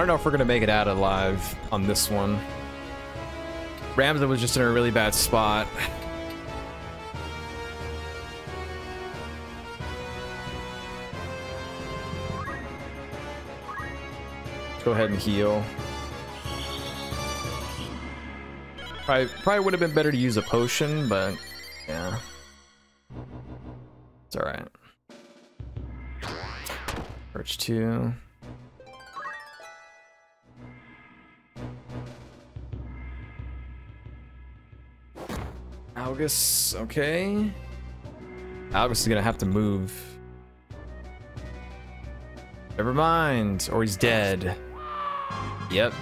I don't know if we're gonna make it out alive on this one. Ramza was just in a really bad spot. Let's go ahead and heal. Probably would have been better to use a potion, but yeah. It's alright. Perch 2. Algus, okay. Algus is gonna have to move. Never mind, or he's dead. Yep,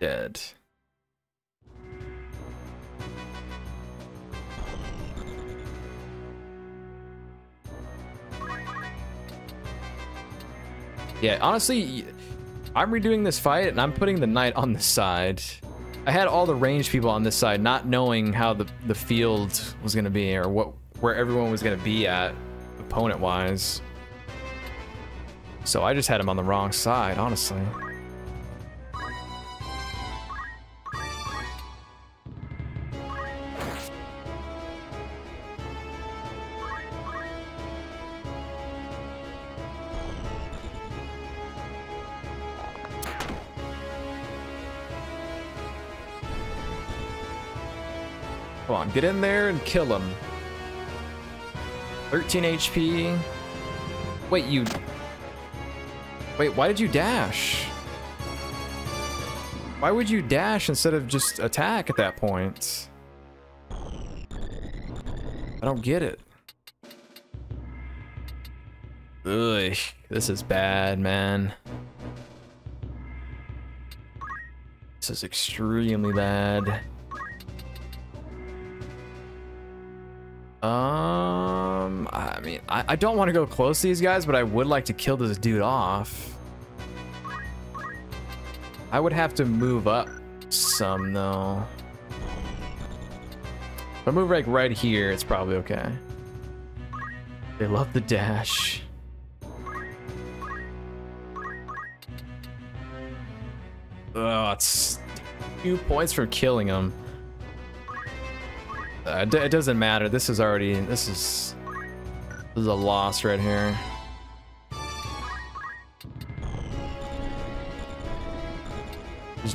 dead. Yeah, honestly, I'm redoing this fight and I'm putting the knight on the side. I had all the ranged people on this side, not knowing how the field was gonna be or where everyone was gonna be at, opponent-wise. So I just had him on the wrong side, honestly. Come on, get in there and kill him. 13 HP. Wait, you... Wait, why did you dash? Why would you dash instead of just attack at that point? I don't get it. Ugh, this is bad, man. This is extremely bad. I mean, I don't want to go close to these guys, but I would like to kill this dude off. I would have to move up some, though. If I move like right here, it's probably okay. They love the dash. Oh, it's 2 points for killing him. It doesn't matter. This is already... This is a loss right here.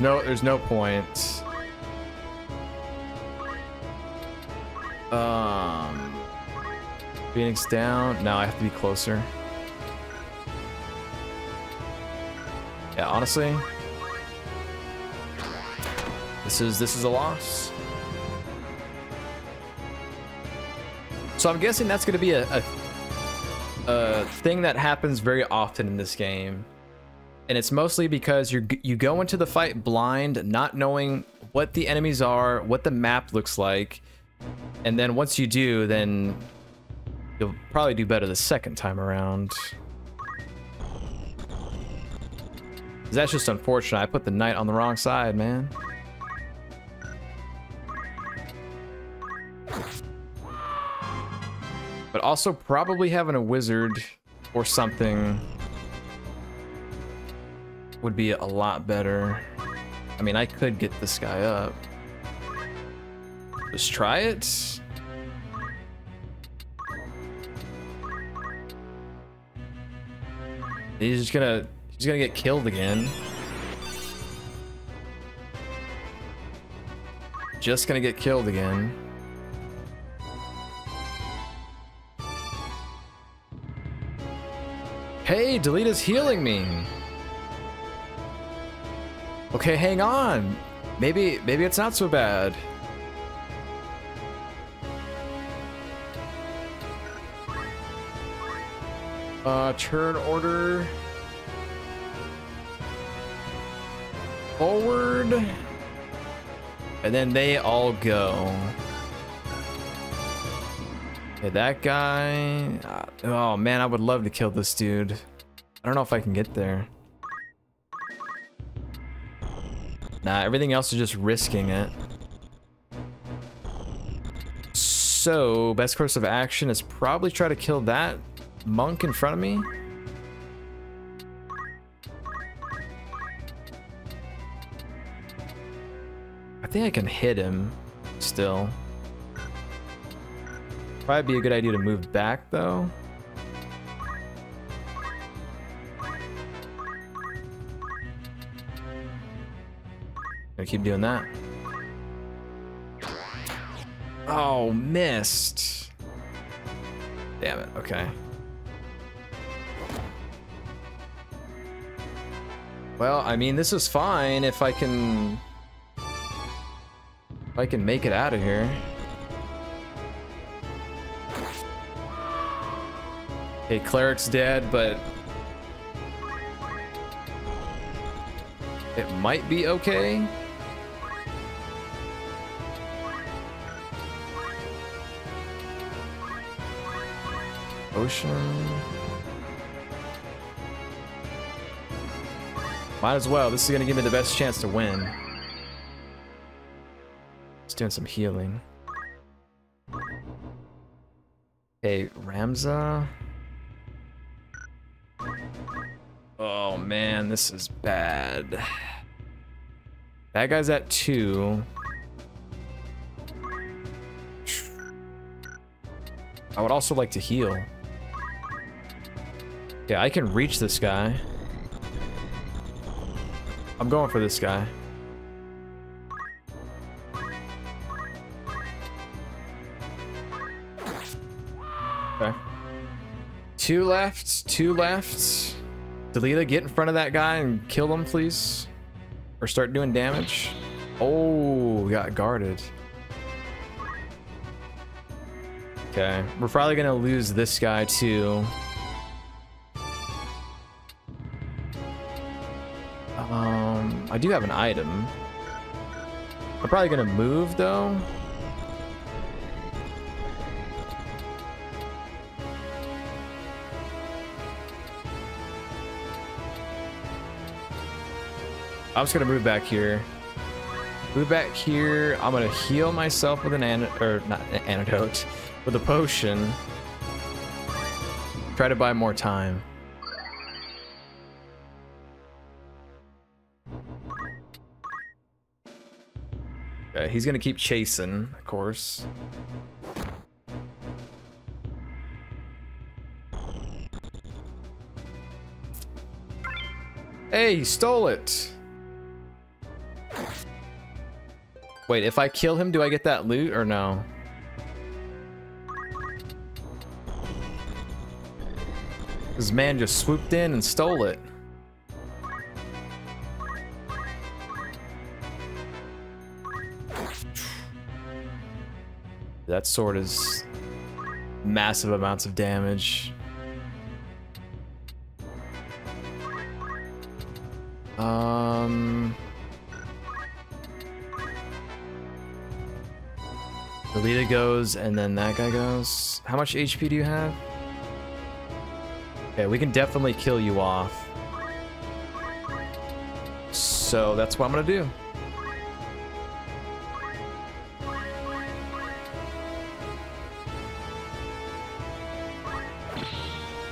There's no point. Phoenix down. No, I have to be closer. Yeah, honestly, this is a loss. So I'm guessing that's going to be a thing that happens very often in this game. And it's mostly because you go into the fight blind, not knowing what the enemies are, what the map looks like. And then once you do, then you'll probably do better the second time around. That's just unfortunate. I put the knight on the wrong side, man. But also probably having a wizard or something would be a lot better. I mean, I could get this guy up. Let's try it. He's gonna get killed again. Just gonna get killed again. Hey, Delita's healing me. Okay, hang on. Maybe it's not so bad. Turn order. Forward. And then they all go. Okay, that guy... Oh man, I would love to kill this dude. I don't know if I can get there. Nah, everything else is just risking it. So, best course of action is probably try to kill that monk in front of me. I think I can hit him still. Probably be a good idea to move back though. Gonna keep doing that. Oh, missed. Damn it, okay. Well, I mean, this is fine if I can... if I can make it out of here. Okay, Cleric's dead, but... it might be okay. Ocean... might as well. This is going to give me the best chance to win. Just doing some healing. Okay, Ramza. Oh man, this is bad. That guy's at 2. I would also like to heal. Yeah, I can reach this guy. I'm going for this guy. Okay. 2 left, 2 left. Delita, get in front of that guy and kill him, please. Or start doing damage. Oh, got guarded. Okay, we're probably gonna lose this guy too. I do have an item. I'm probably gonna move though. I'm just gonna move back here. Move back here. I'm gonna heal myself with an antidote, with a potion. Try to buy more time. Okay, he's gonna keep chasing, of course. Hey, he stole it! Wait, if I kill him, do I get that loot or no? This man just swooped in and stole it. That sword is massive amounts of damage. Delita goes, and then that guy goes. How much HP do you have? Okay, we can definitely kill you off. So that's what I'm gonna do.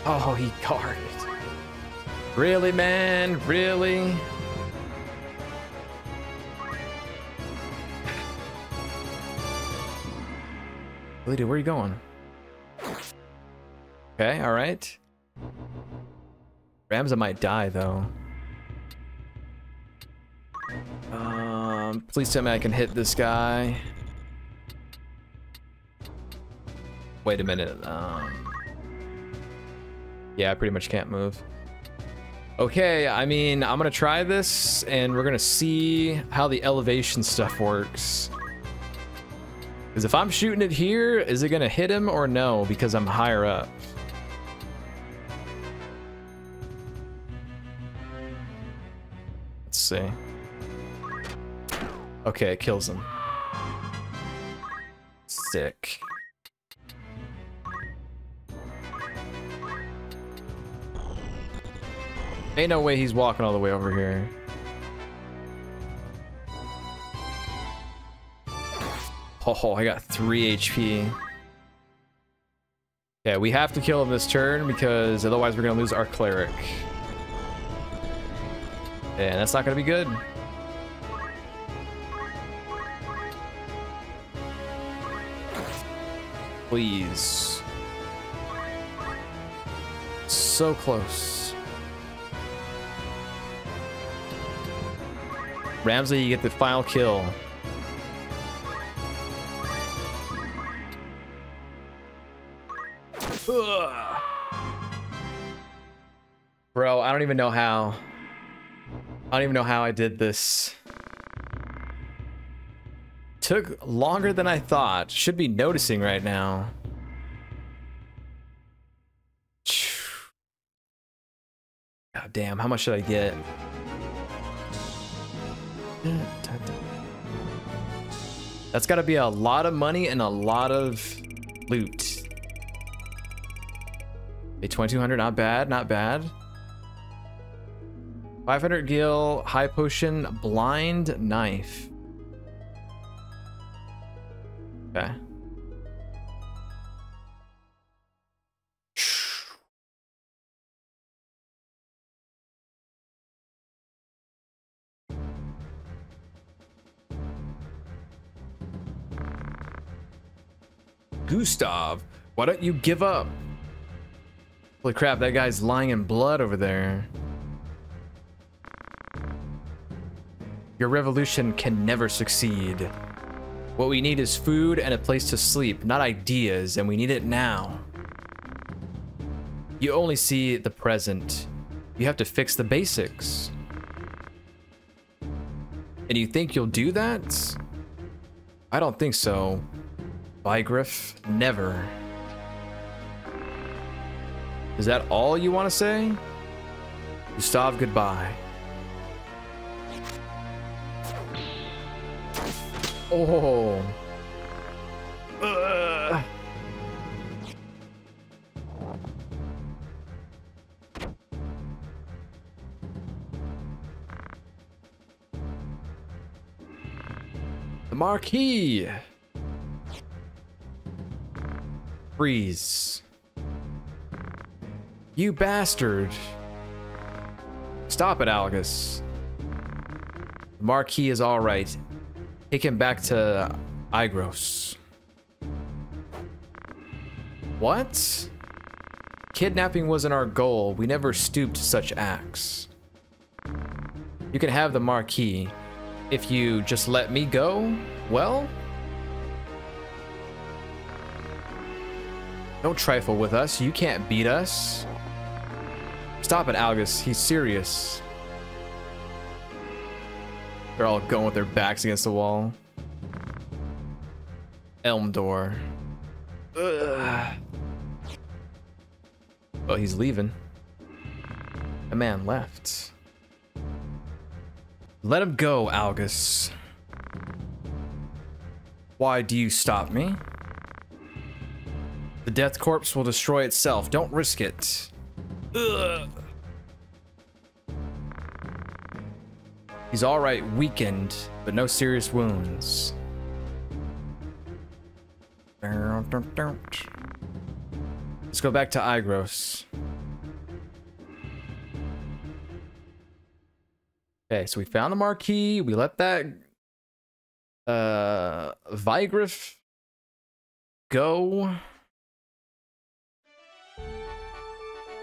Oh, he guarded. Really, man? Really? Lydia, where are you going? Okay, all right. Ramza might die, though. Please tell me I can hit this guy. Wait a minute. Yeah, I pretty much can't move. Okay, I mean, I'm gonna try this, and we're gonna see how the elevation stuff works. Because if I'm shooting it here, is it gonna hit him or no? Because I'm higher up. Let's see. Okay, it kills him. Sick. Ain't no way he's walking all the way over here. Oh, I got 3 HP. Yeah, we have to kill him this turn because otherwise we're gonna lose our cleric. And that's not gonna be good. please. So close. Ramza, you get the final kill. Ugh. Bro, I don't even know how. I don't even know how I did this. Took longer than I thought. Should be noticing right now. God damn, how much should I get? That's gotta be a lot of money and a lot of loot. A 2200, not bad, not bad. 500 gil, high potion, blind knife. Okay. Gustav, why don't you give up? Holy crap, that guy's lying in blood over there. Your revolution can never succeed. What we need is food and a place to sleep, not ideas, and we need it now. You only see the present. You have to fix the basics. And you think you'll do that? I don't think so. Wiegraf, never. Is that all you want to say? Gustav, goodbye. Oh. Ugh. The Marquis. Freeze. You bastard. Stop it, Algus. The Marquis is all right. Take him back to Igros. What? Kidnapping wasn't our goal. We never stooped to such acts. You can have the Marquis. If you just let me go, well? Don't trifle with us. You can't beat us. Stop it, Algus. He's serious. They're all going with their backs against the wall. Elmdor. Ugh. Well, he's leaving. A man left. Let him go, Algus. Why do you stop me? The death corpse will destroy itself. Don't risk it. Ugh. He's all right, weakened, but no serious wounds. Let's go back to Igros. Okay, so we found the Marquis. We let that Wiegraf go.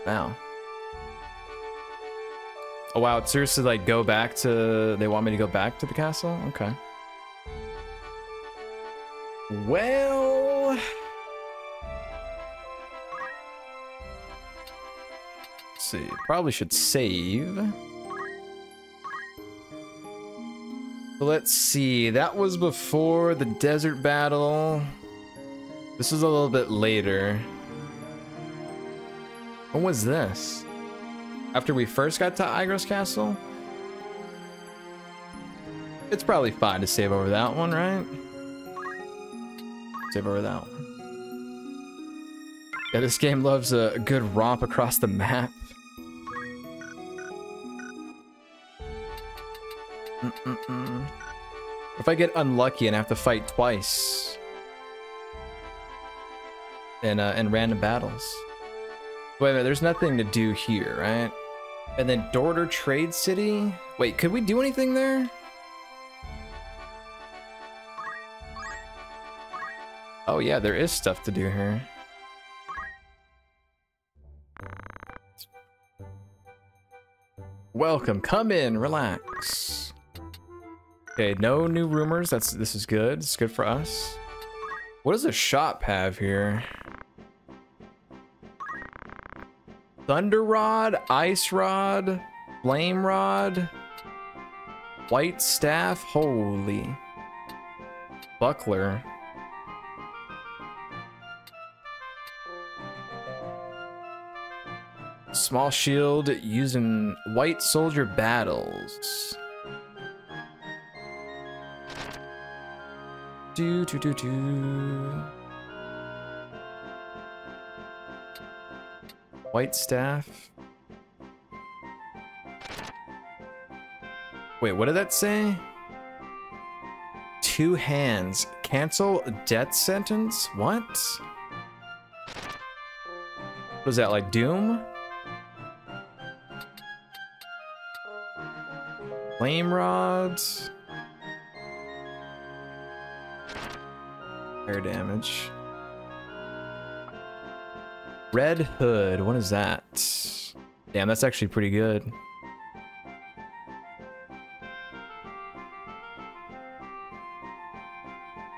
Wow. Oh wow, it's seriously like go back to... They want me to go back to the castle? Okay. Well... Let's see, probably should save. Let's see, that was before the desert battle. This is a little bit later. When was this? After we first got to Igros Castle? It's probably fine to save over that one, right? Save over that one. Yeah, this game loves a good romp across the map. If I get unlucky and have to fight twice in random battles. Wait a minute, there's nothing to do here, right? And then Dorter Trade City? Wait, could we do anything there? Oh yeah, there is stuff to do here. Welcome, come in, relax. Okay, no new rumors. This is good. It's good for us. What does the shop have here? Thunder rod, ice rod, flame rod, white staff, holy buckler. Small shield using white soldier battles. White staff. Wait, what did that say? Two hands. Cancel death sentence? What? What is that, like Doom? Flame rods. Air damage. Red Hood, what is that? Damn, that's actually pretty good.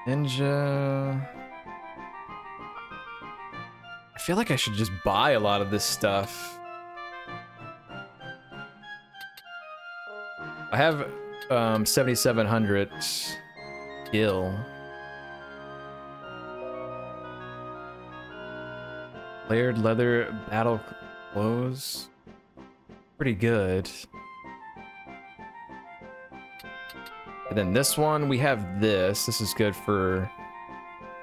Ninja. I feel like I should just buy a lot of this stuff. I have 7,700 gil. Layered leather battle clothes. Pretty good. And then this one, we have this. This is good for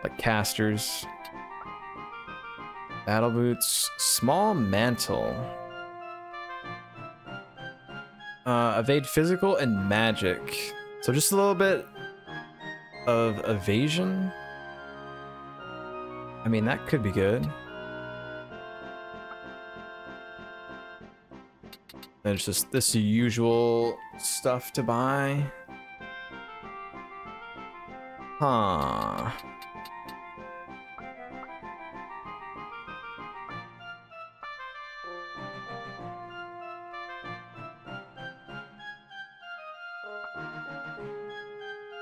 like casters. Battle boots. Small mantle. Evade physical and magic. So just a little bit of evasion. I mean, that could be good. There's just this usual stuff to buy. Huh.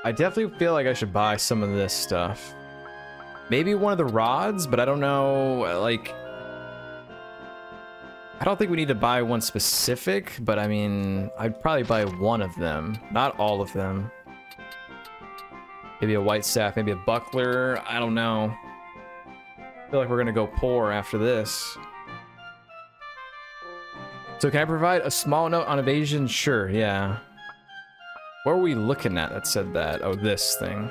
I definitely feel like I should buy some of this stuff. Maybe one of the rods, but I don't know, like... I don't think we need to buy one specific, but I mean, I'd probably buy one of them. Not all of them. Maybe a white staff, maybe a buckler, I don't know. I feel like we're gonna go poor after this. So can I provide a small note on evasion? Sure, yeah. What were we looking at that said that? Oh, this thing.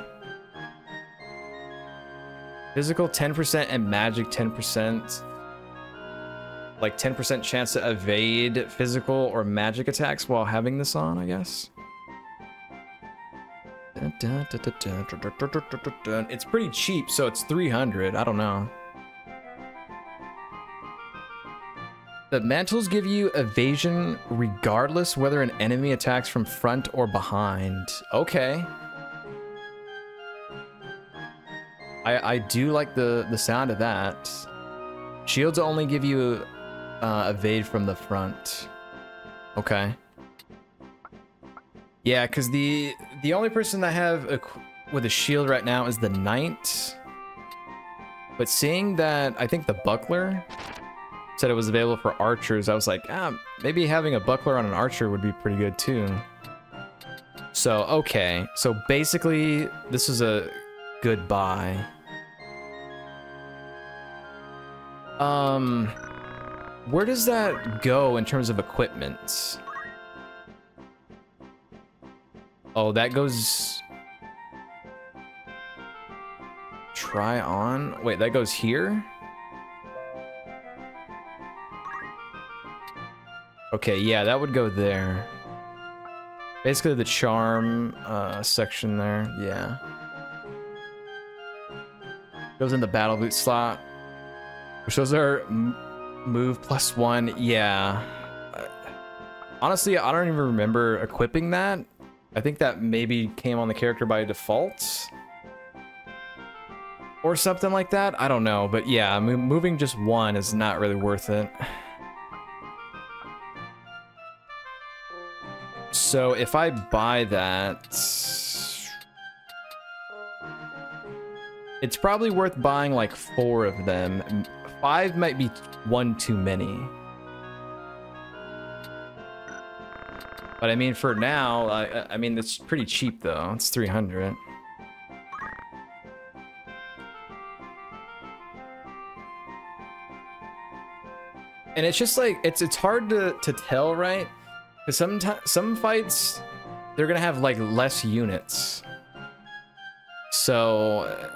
Physical 10% and magic 10%. Like 10% chance to evade physical or magic attacks while having this on, I guess. It's pretty cheap, so it's 300. I don't know. The mantles give you evasion regardless whether an enemy attacks from front or behind. Okay. I do like the sound of that. Shields only give you evade from the front. Okay. Yeah, because the only person I have with a shield right now is the knight. But seeing that, I think the buckler... said it was available for archers. I was like, ah, maybe having a buckler on an archer would be pretty good too. So, okay. So basically, this is a good buy. Where does that go in terms of equipment? Oh, that goes... try on? Wait, that goes here? Okay, yeah, that would go there. Basically the charm section there, yeah. Goes in the battle boot slot. Which those are move +1, yeah. Honestly, I don't even remember equipping that. I think that maybe came on the character by default. or something like that. I don't know, but yeah, moving just one is not really worth it. So if I buy that, it's probably worth buying like 4 of them. 5 might be one too many. But I mean, for now, I mean, it's pretty cheap though. It's 300. And it's just like, it's hard to tell, right? Because some fights, they're gonna have like less units. So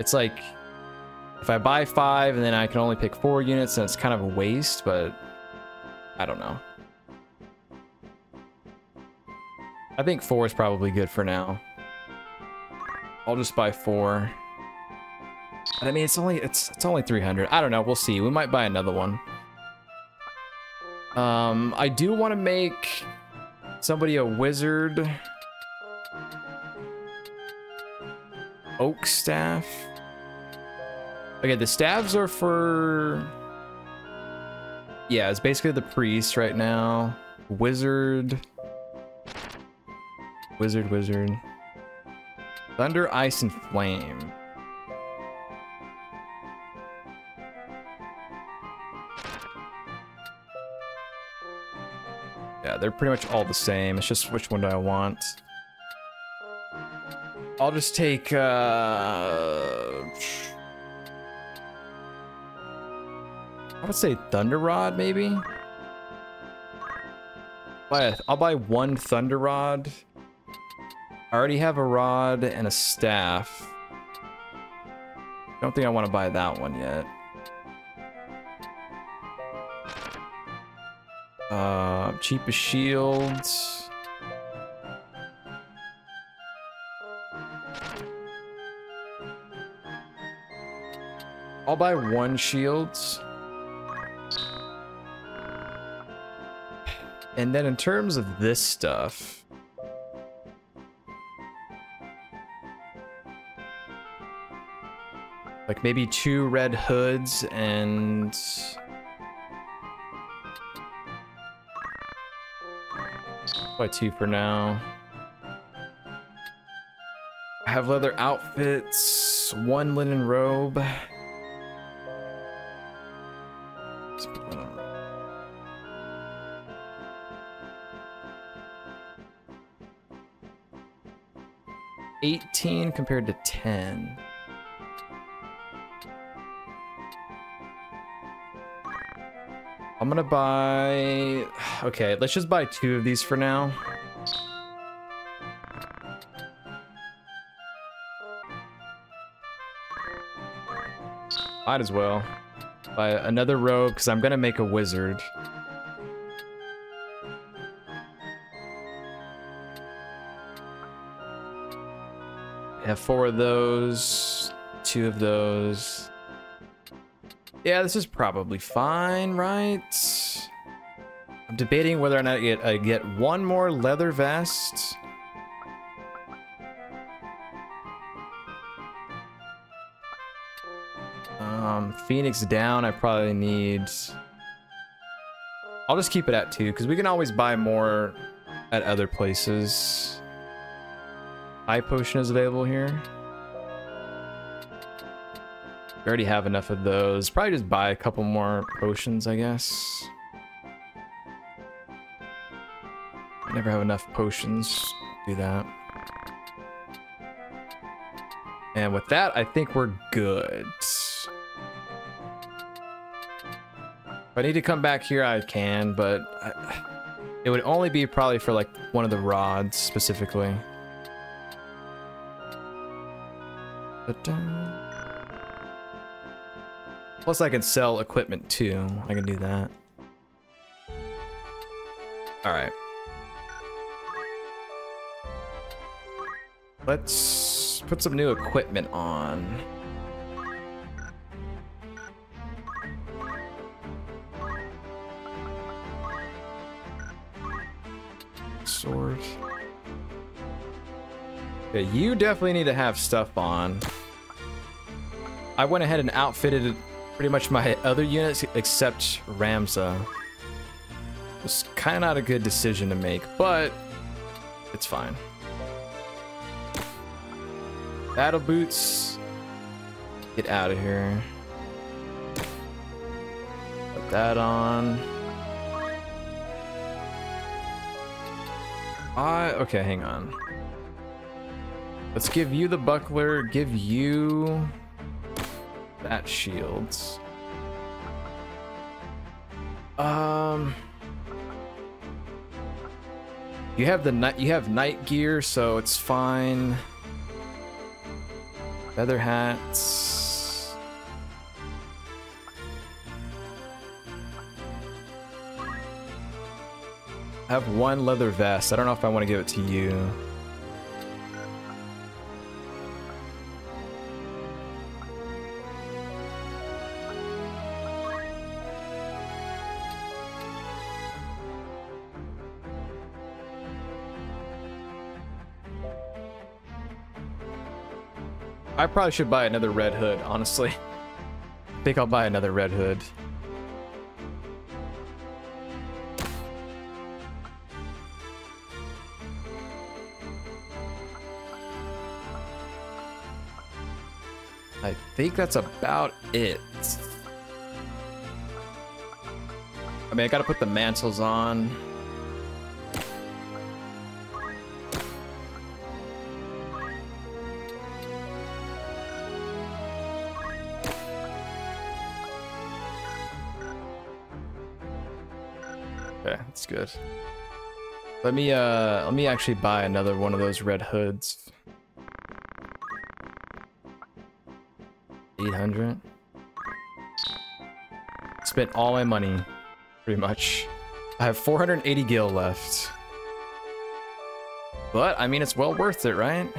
it's like, if I buy 5 and then I can only pick 4 units, then it's kind of a waste, but I don't know. I think 4 is probably good for now. I'll just buy 4. I mean, it's only 300. I don't know. We'll see. We might buy another one. I do want to make somebody a wizard. Oak staff. Okay, the staves are for... yeah, it's basically the priest right now. Wizard. Thunder, ice, and flame. Yeah, they're pretty much all the same. It's just which one do I want? I'll just take... I would say Thunder rod, maybe? I'll buy one Thunder rod. I already have a rod and a staff. Don't think I want to buy that one yet. Cheapest shields. I'll buy one shields. And then in terms of this stuff, like maybe 2 Red Hoods and by 2 for now. I have leather outfits, 1 linen robe. Compared to 10. I'm gonna buy... okay, let's just buy 2 of these for now. Might as well. Buy another robe, because I'm gonna make a wizard. Have 4 of those, 2 of those. Yeah, this is probably fine, right? I'm debating whether or not I get one more leather vest. Phoenix down, I probably need... I'll just keep it at 2, because we can always buy more at other places. Eye potion is available here. We already have enough of those. Probably just buy a couple more potions, I guess. I never have enough potions to do that. And with that, I think we're good. If I need to come back here, I can, but it would only be probably for like one of the rods specifically. Plus I can sell equipment too. I can do that. Alright. Let's put some new equipment on. Sword. Okay, you definitely need to have stuff on. I went ahead and outfitted pretty much my other units except Ramza. It was kind of not a good decision to make, but it's fine. Battle boots. Get out of here. Put that on. Okay, hang on. Let's give you the buckler, give you that shields. You have the night gear, so it's fine. Feather hats. I have one leather vest. I don't know if I want to give it to you. I probably should buy another Red Hood, honestly. I think I'll buy another Red Hood. I think that's about it. I mean, I gotta put the mantles on. Good. Let me actually buy another one of those Red Hoods. 800. Spent all my money, pretty much. I have 480 gil left. But I mean, it's well worth it, right?